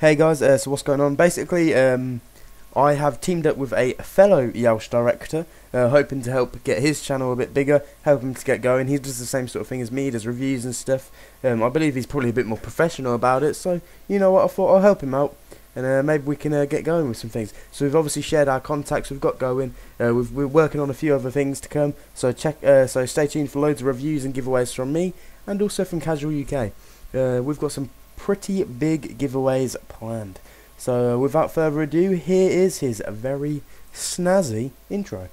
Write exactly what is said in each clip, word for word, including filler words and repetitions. Hey guys, uh, so what's going on? Basically, um, I have teamed up with a fellow Yelsh director, uh, hoping to help get his channel a bit bigger, help him to get going. He does the same sort of thing as me, does reviews and stuff. Um, I believe he's probably a bit more professional about it, so you know what, I thought I'll help him out, and uh, maybe we can uh, get going with some things. So we've obviously shared our contacts we've got going. Uh, we've, we're working on a few other things to come, so check. Uh, so stay tuned for loads of reviews and giveaways from me, and also from Casual U K. Uh, we've got some pretty big giveaways planned. So uh, without further ado, here is his very snazzy intro.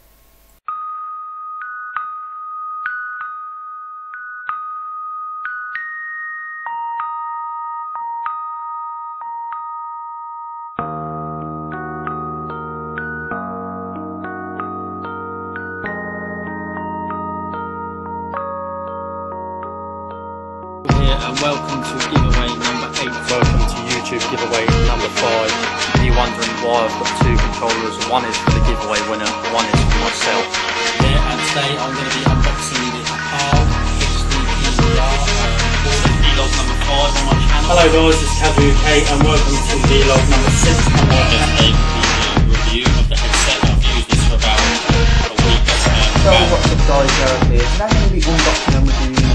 And welcome to giveaway number eight. Welcome to YouTube giveaway number five. If you're wondering why I've got two controllers, one is for the giveaway winner, one is for myself. Yeah, and today I'm going to be unboxing the R six hundred, also vlog number five on my channel. Hello guys, it's Casual U K and welcome to vlog number six on my channel. Review of the headset. I've used this for about a week. So what's up guys, Eric here. Today I'm going to be unboxing and reviewing